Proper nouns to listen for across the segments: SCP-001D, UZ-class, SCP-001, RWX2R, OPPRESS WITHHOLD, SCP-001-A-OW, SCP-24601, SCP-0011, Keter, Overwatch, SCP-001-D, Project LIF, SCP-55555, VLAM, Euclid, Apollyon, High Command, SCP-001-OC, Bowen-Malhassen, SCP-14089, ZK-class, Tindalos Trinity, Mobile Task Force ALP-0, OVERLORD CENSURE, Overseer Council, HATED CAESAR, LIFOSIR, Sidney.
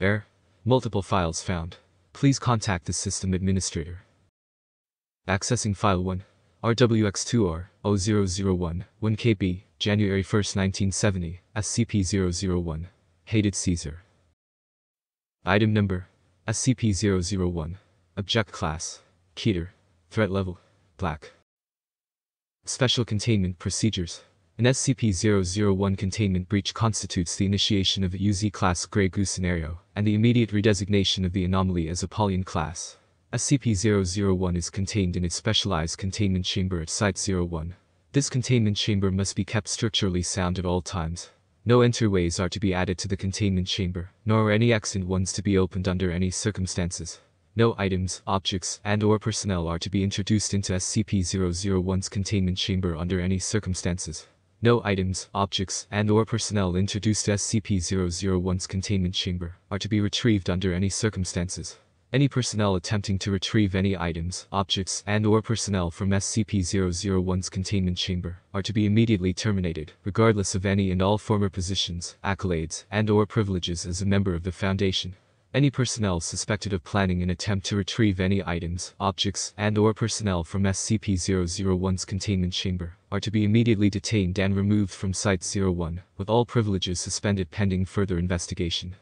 Error. Multiple files found. Please contact the system administrator. Accessing File 1. RWX2R, 0001, 1KB, January 1, 1970, SCP-001, HATED CAESAR. Item Number, SCP-001, Object Class, Keter, Threat Level, Black. Special Containment Procedures. An SCP-001 containment breach constitutes the initiation of a UZ-class Grey Goo scenario, and the immediate redesignation of the anomaly as Apollyon class. SCP-001 is contained in its specialized containment chamber at Site-01. This containment chamber must be kept structurally sound at all times. No enterways are to be added to the containment chamber, nor are any extant ones to be opened under any circumstances. No items, objects, and/or personnel are to be introduced into SCP-001's containment chamber under any circumstances. No items, objects, and/or personnel introduced to SCP-001's containment chamber are to be retrieved under any circumstances. Any personnel attempting to retrieve any items, objects, and/or personnel from SCP-001's containment chamber are to be immediately terminated, regardless of any and all former positions, accolades, and/or privileges as a member of the Foundation. Any personnel suspected of planning an attempt to retrieve any items, objects, and/or personnel from SCP-001's containment chamber are to be immediately detained and removed from Site-01, with all privileges suspended pending further investigation.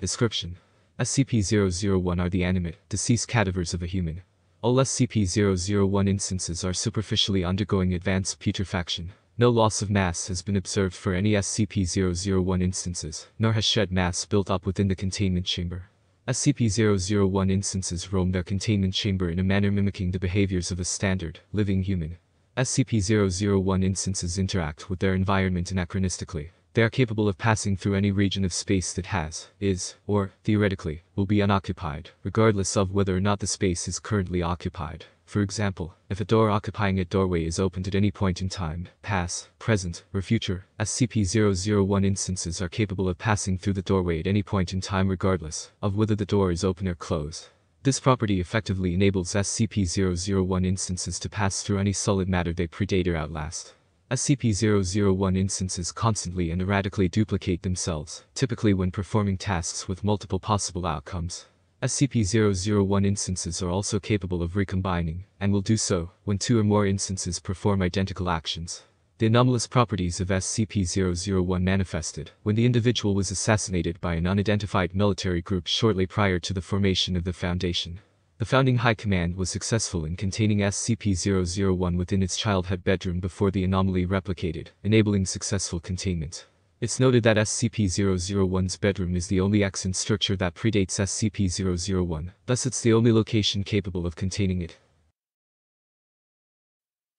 Description: SCP-001 are the animate, deceased cadavers of a human. All SCP-001 instances are superficially undergoing advanced putrefaction. No loss of mass has been observed for any SCP-001 instances, nor has shed mass built up within the containment chamber. SCP-001 instances roam their containment chamber in a manner mimicking the behaviors of a standard, living human. SCP-001 instances interact with their environment anachronistically. They are capable of passing through any region of space that has, is, or, theoretically, will be unoccupied, regardless of whether or not the space is currently occupied. For example, if a door occupying a doorway is opened at any point in time, past, present, or future, SCP-001 instances are capable of passing through the doorway at any point in time regardless of whether the door is open or closed. This property effectively enables SCP-001 instances to pass through any solid matter they predate or outlast. SCP-001 instances constantly and erratically duplicate themselves, typically when performing tasks with multiple possible outcomes. SCP-001 instances are also capable of recombining, and will do so, when two or more instances perform identical actions. The anomalous properties of SCP-001 manifested when the individual was assassinated by an unidentified military group shortly prior to the formation of the Foundation. The founding High Command was successful in containing SCP-001 within its childhood bedroom before the anomaly replicated, enabling successful containment. It's noted that SCP-001's bedroom is the only extant structure that predates SCP-001, thus it's the only location capable of containing it.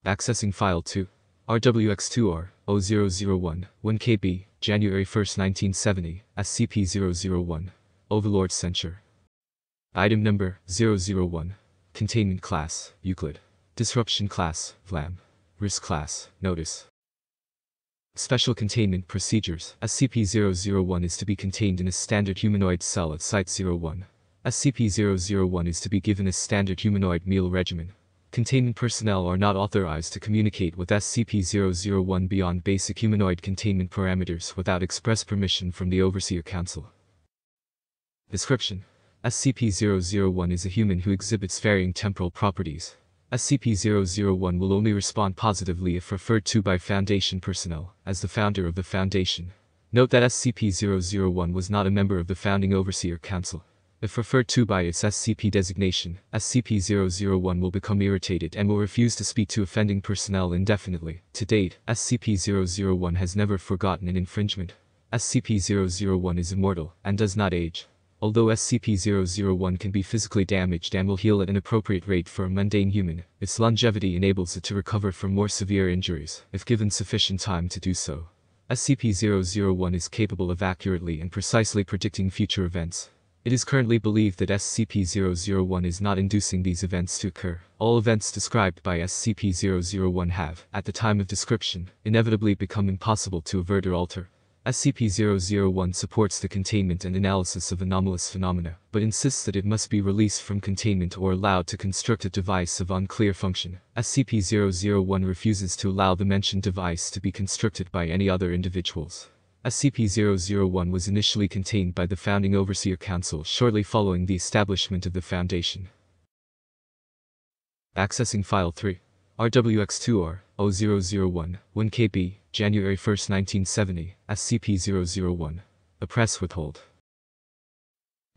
Accessing File 2. RWX2R, 0001, 1KB, January 1, 1970, SCP-001. OVERLORD CENSURE. Item Number, 001. Containment Class, Euclid. Disruption Class, VLAM. Risk Class, Notice. Special Containment Procedures. SCP-001 is to be contained in a standard humanoid cell at Site-01. SCP-001 is to be given a standard humanoid meal regimen. Containment personnel are not authorized to communicate with SCP-001 beyond basic humanoid containment parameters without express permission from the Overseer Council. Description: SCP-001 is a human who exhibits varying temporal properties. SCP-001 will only respond positively if referred to by Foundation personnel, as the founder of the Foundation. Note that SCP-001 was not a member of the founding Overseer Council. If referred to by its SCP designation, SCP-001 will become irritated and will refuse to speak to offending personnel indefinitely. To date, SCP-001 has never forgotten an infringement. SCP-001 is immortal and does not age. Although SCP-001 can be physically damaged and will heal at an appropriate rate for a mundane human, its longevity enables it to recover from more severe injuries, if given sufficient time to do so. SCP-001 is capable of accurately and precisely predicting future events. It is currently believed that SCP-001 is not inducing these events to occur. All events described by SCP-001 have, at the time of description, inevitably become impossible to avert or alter. SCP-001 supports the containment and analysis of anomalous phenomena, but insists that it must be released from containment or allowed to construct a device of unclear function. SCP-001 refuses to allow the mentioned device to be constructed by any other individuals. SCP-001 was initially contained by the founding Overseer Council shortly following the establishment of the Foundation. Accessing File 3. RWX2R, 0001, 1KB, January 1, 1970, SCP-001. OPPRESS WITHHOLD.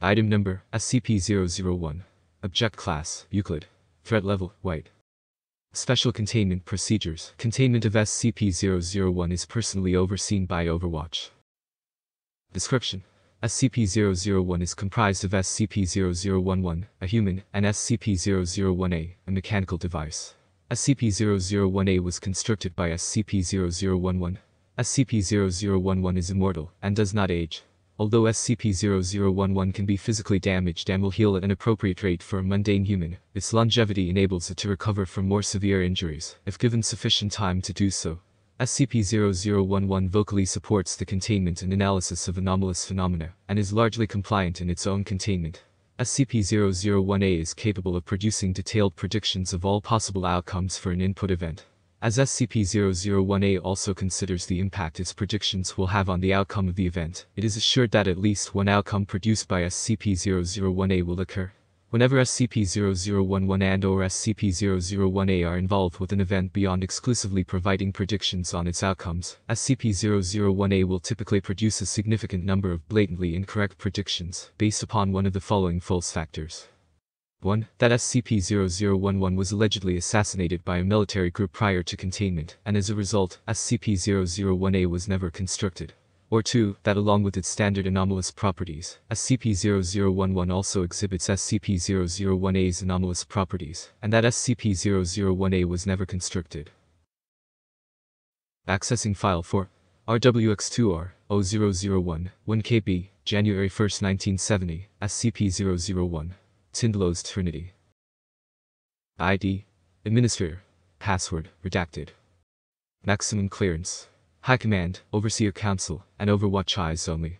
Item Number, SCP-001. Object Class, Euclid. Threat Level, White. Special Containment Procedures. Containment of SCP-001 is personally overseen by Overwatch. Description. SCP-001 is comprised of SCP-0011, a human, and SCP-001-A, a mechanical device. SCP-001-A was constricted by SCP-0011. SCP-0011 is immortal and does not age. Although SCP-0011 can be physically damaged and will heal at an appropriate rate for a mundane human, its longevity enables it to recover from more severe injuries, if given sufficient time to do so. SCP-0011 vocally supports the containment and analysis of anomalous phenomena, and is largely compliant in its own containment. SCP-001-A is capable of producing detailed predictions of all possible outcomes for an input event. As SCP-001-A also considers the impact its predictions will have on the outcome of the event, it is assured that at least one outcome produced by SCP-001-A will occur. Whenever SCP-0011 and/or SCP-001-A are involved with an event beyond exclusively providing predictions on its outcomes, SCP-001-A will typically produce a significant number of blatantly incorrect predictions based upon one of the following false factors. 1. That SCP-0011 was allegedly assassinated by a military group prior to containment, and as a result, SCP-001-A was never constricted. Or 2. That along with its standard anomalous properties, SCP-0011 also exhibits SCP-001-A's anomalous properties, and that SCP-001-A was never constricted. Accessing File 4. RWX2R, 0001, 1KB, January 1, 1970, SCP-001. Tindalos Trinity. ID, Administrator. Password, redacted. Maximum clearance. High Command, Overseer Council, and Overwatch eyes only.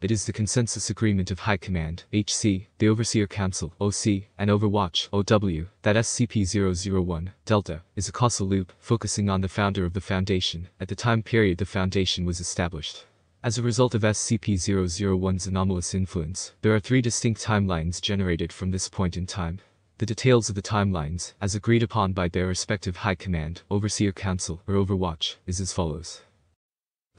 It is the consensus agreement of High Command, HC, the Overseer Council, OC, and Overwatch, OW, that SCP-001-Delta is a causal loop focusing on the founder of the Foundation at the time period the Foundation was established. As a result of SCP-001's anomalous influence, there are three distinct timelines generated from this point in time. The details of the timelines, as agreed upon by their respective High Command, Overseer Council, or Overwatch, is as follows.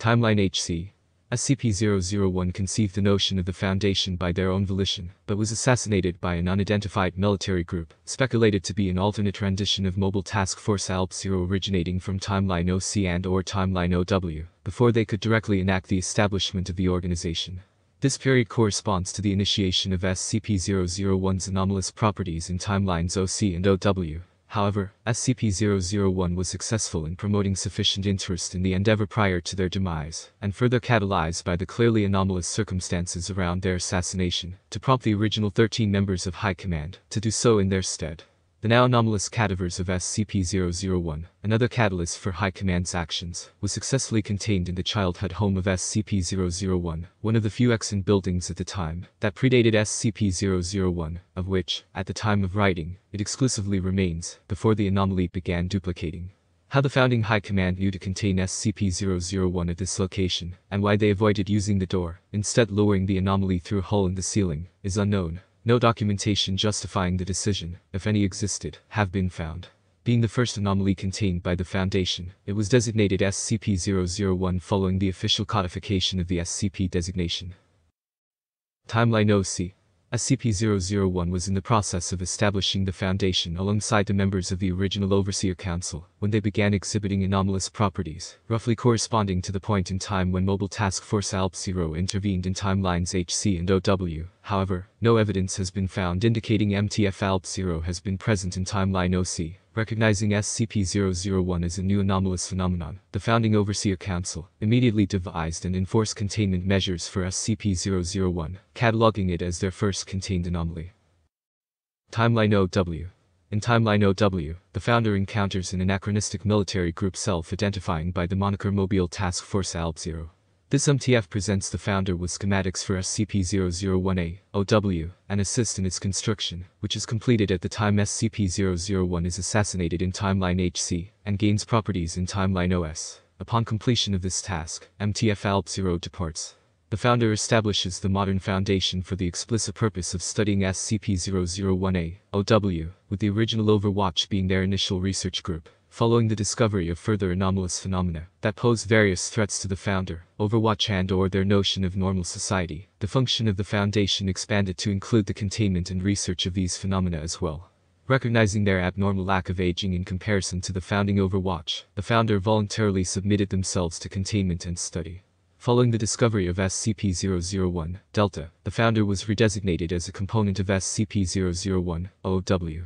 Timeline HC. SCP-001 conceived the notion of the Foundation by their own volition, but was assassinated by an unidentified military group, speculated to be an alternate rendition of Mobile Task Force ALP-0 originating from Timeline OC and/or Timeline OW, before they could directly enact the establishment of the organization. This period corresponds to the initiation of SCP-001's anomalous properties in Timelines OC and OW. However, SCP-001 was successful in promoting sufficient interest in the endeavor prior to their demise, and further catalyzed by the clearly anomalous circumstances around their assassination, to prompt the original 13 members of High Command to do so in their stead. The now anomalous cadavers of SCP-001, another catalyst for High Command's actions, was successfully contained in the childhood home of SCP-001, one of the few extant buildings at the time that predated SCP-001, of which, at the time of writing, it exclusively remains, before the anomaly began duplicating. How the founding High Command knew to contain SCP-001 at this location, and why they avoided using the door, instead lowering the anomaly through a hole in the ceiling, is unknown. No documentation justifying the decision, if any existed, have been found. Being the first anomaly contained by the Foundation, it was designated SCP-001 following the official codification of the SCP designation. Timeline OC. SCP-001 was in the process of establishing the Foundation alongside the members of the original Overseer Council when they began exhibiting anomalous properties, roughly corresponding to the point in time when Mobile Task Force ALP-0 intervened in Timelines HC and OW. However, no evidence has been found indicating MTF ALP-0 has been present in Timeline OC. Recognizing SCP-001 as a new anomalous phenomenon, the founding Overseer Council immediately devised and enforced containment measures for SCP-001, cataloging it as their first contained anomaly. Timeline OW. In Timeline OW, the founder encounters an anachronistic military group self-identifying by the moniker Mobile Task Force ALP-0. This MTF presents the founder with schematics for SCP-001-A, OW, and assists in its constriction, which is completed at the time SCP-001 is assassinated in Timeline HC, and gains properties in Timeline OS. Upon completion of this task, MTF ALP-0 departs. The founder establishes the modern foundation for the explicit purpose of studying SCP-001-A-OW, with the original Overwatch being their initial research group. Following the discovery of further anomalous phenomena that pose various threats to the founder, Overwatch and/or their notion of normal society, the function of the Foundation expanded to include the containment and research of these phenomena as well. Recognizing their abnormal lack of aging in comparison to the founding Overwatch, the founder voluntarily submitted themselves to containment and study. Following the discovery of SCP-001-Delta, the founder was redesignated as a component of SCP-001-OW.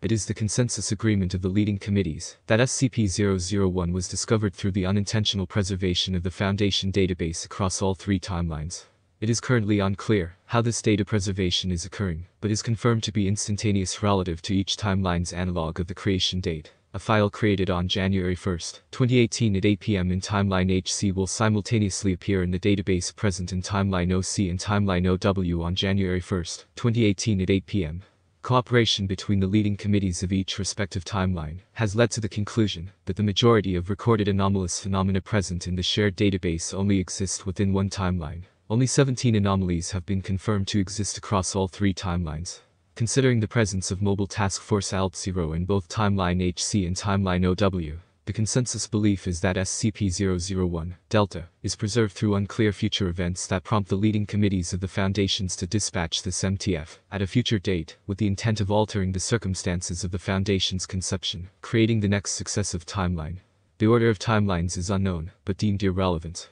It is the consensus agreement of the leading committees that SCP-001 was discovered through the unintentional preservation of the Foundation database across all three timelines. It is currently unclear how this data preservation is occurring, but is confirmed to be instantaneous relative to each timeline's analog of the creation date. A file created on January 1, 2018 at 8 p.m. in Timeline HC will simultaneously appear in the database present in Timeline OC and Timeline OW on January 1, 2018 at 8 p.m. Cooperation between the leading committees of each respective timeline has led to the conclusion that the majority of recorded anomalous phenomena present in the shared database only exist within one timeline. Only 17 anomalies have been confirmed to exist across all three timelines. Considering the presence of Mobile Task Force ALP-0 in both Timeline HC and Timeline OW, the consensus belief is that SCP-001-Delta is preserved through unclear future events that prompt the leading committees of the Foundations to dispatch this MTF at a future date with the intent of altering the circumstances of the Foundation's conception, creating the next successive timeline. The order of timelines is unknown, but deemed irrelevant.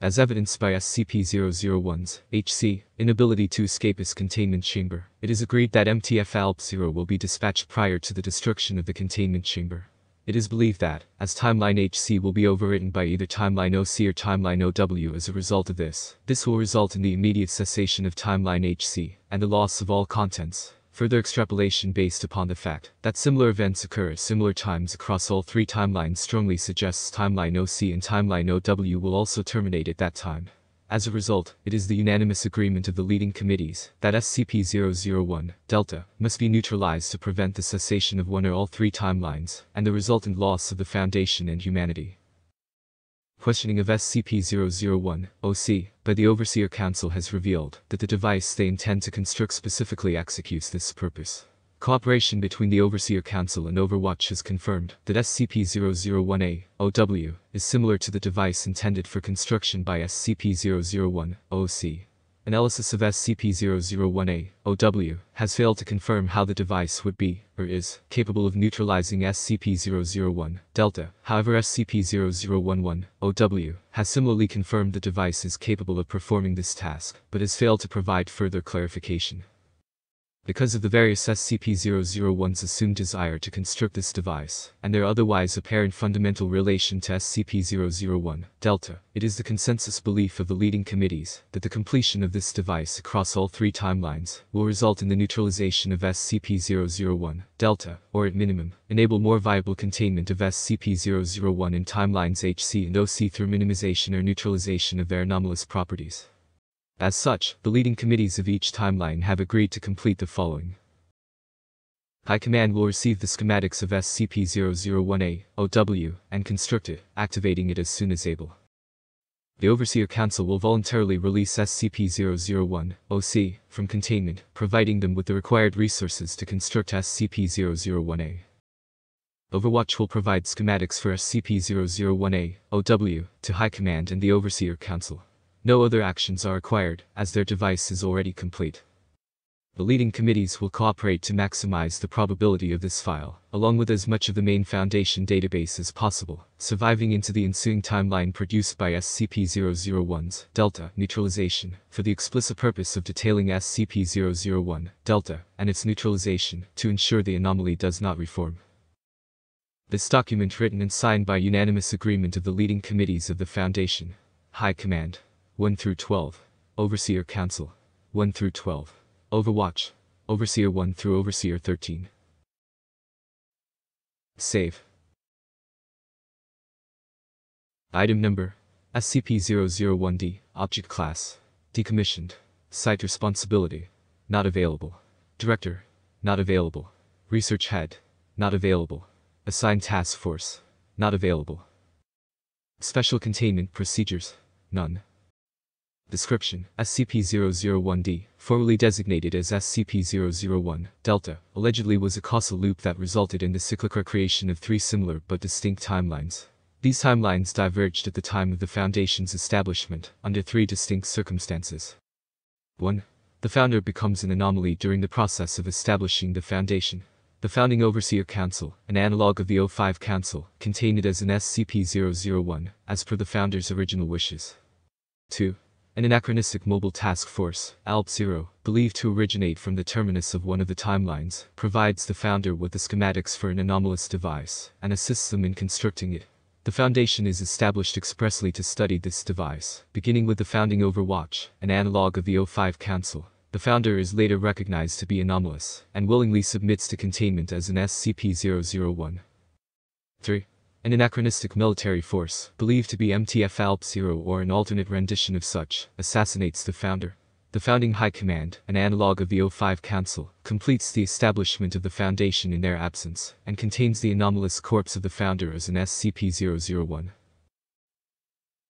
As evidenced by SCP-001's HC inability to escape its containment chamber, it is agreed that MTF ALP-0 will be dispatched prior to the destruction of the containment chamber. It is believed that, as Timeline HC will be overwritten by either Timeline OC or Timeline OW as a result of this, this will result in the immediate cessation of Timeline HC, and the loss of all contents. Further extrapolation based upon the fact that similar events occur at similar times across all three timelines strongly suggests Timeline OC and Timeline OW will also terminate at that time. As a result, it is the unanimous agreement of the leading committees that SCP-001-Delta must be neutralized to prevent the cessation of one or all three timelines, and the resultant loss of the Foundation and humanity. Questioning of SCP-001-OC by the Overseer Council has revealed that the device they intend to construct specifically executes this purpose. Cooperation between the Overseer Council and Overwatch has confirmed that SCP-001-A-OW is similar to the device intended for construction by SCP-001-OC. Analysis of SCP-001-A-OW has failed to confirm how the device would be, or is, capable of neutralizing SCP-001-Delta. However, SCP-001-OW has similarly confirmed the device is capable of performing this task, but has failed to provide further clarification. Because of the various SCP-001's assumed desire to construct this device, and their otherwise apparent fundamental relation to SCP-001-Delta, it is the consensus belief of the leading committees that the completion of this device across all three timelines will result in the neutralization of SCP-001-Delta, or at minimum, enable more viable containment of SCP-001 in timelines HC and OC through minimization or neutralization of their anomalous properties. As such, the leading committees of each timeline have agreed to complete the following. High Command will receive the schematics of SCP-001-A-OW and construct it, activating it as soon as able. The Overseer Council will voluntarily release SCP-001-OC from containment, providing them with the required resources to construct SCP-001-A. Overwatch will provide schematics for SCP-001-A-OW to High Command and the Overseer Council. No other actions are required, as their device is already complete. The leading committees will cooperate to maximize the probability of this file, along with as much of the main Foundation database as possible, surviving into the ensuing timeline produced by SCP-001's Delta neutralization, for the explicit purpose of detailing SCP-001-Delta and its neutralization, to ensure the anomaly does not reform. This document, written and signed by unanimous agreement of the leading committees of the Foundation, High Command, 1 through 12, Overseer Council, 1 through 12, Overwatch, Overseer 1 through Overseer 13. Save. Item number: SCP-001D, Object Class, decommissioned. Site responsibility: not available. Director: not available. Research Head: not available. Assigned Task Force: Not available. Special containment procedures. None. Description: SCP-001-D, formerly designated as SCP-001-Delta, allegedly was a causal loop that resulted in the cyclic recreation of three similar but distinct timelines. These timelines diverged at the time of the Foundation's establishment, under three distinct circumstances. 1. The Founder becomes an anomaly during the process of establishing the Foundation. The founding Overseer Council, an analog of the O5 Council, contained it as an SCP-001, as per the Founder's original wishes. 2. An anachronistic Mobile Task Force, ALP-0, believed to originate from the terminus of one of the timelines, provides the Founder with the schematics for an anomalous device, and assists them in constructing it. The Foundation is established expressly to study this device, beginning with the founding Overwatch, an analog of the O5 Council. The Founder is later recognized to be anomalous, and willingly submits to containment as an SCP-001. 3. An anachronistic military force, believed to be MTF ALP-0 or an alternate rendition of such, assassinates the Founder. The founding High Command, an analog of the O5 Council, completes the establishment of the Foundation in their absence, and contains the anomalous corpse of the Founder as an SCP-001.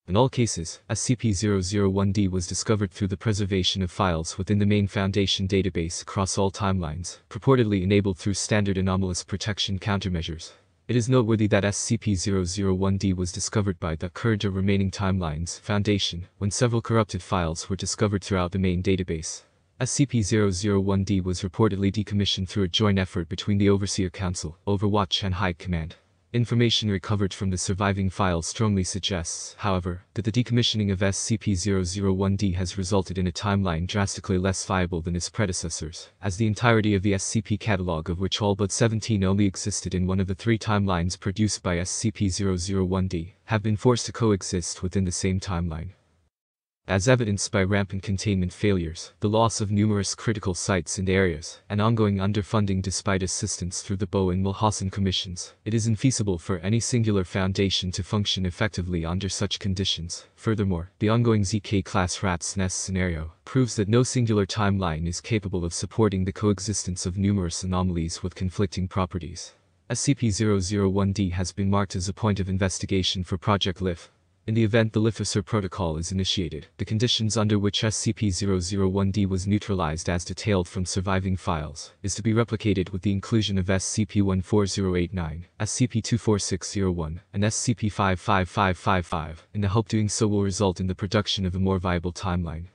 In all cases, SCP-001-D was discovered through the preservation of files within the main Foundation database across all timelines, purportedly enabled through standard anomalous protection countermeasures. It is noteworthy that SCP-001-D was discovered by the current or remaining timelines Foundation when several corrupted files were discovered throughout the main database. SCP-001-D was reportedly decommissioned through a joint effort between the Overseer Council, Overwatch, and High Command. Information recovered from the surviving files strongly suggests, however, that the decommissioning of SCP-001-D has resulted in a timeline drastically less viable than its predecessors, as the entirety of the SCP catalog, of which all but 17 only existed in one of the three timelines produced by SCP-001-D, have been forced to coexist within the same timeline. As evidenced by rampant containment failures, the loss of numerous critical sites and areas, and ongoing underfunding despite assistance through the Bowen-Malhassen commissions, it is infeasible for any singular Foundation to function effectively under such conditions. Furthermore, the ongoing ZK-class rat's nest scenario proves that no singular timeline is capable of supporting the coexistence of numerous anomalies with conflicting properties. SCP-001-D has been marked as a point of investigation for Project LIF. In the event the LIFOSIR protocol is initiated, the conditions under which SCP-001-D was neutralized as detailed from surviving files is to be replicated with the inclusion of SCP-14089, SCP-24601, and SCP-55555, and the hope doing so will result in the production of a more viable timeline.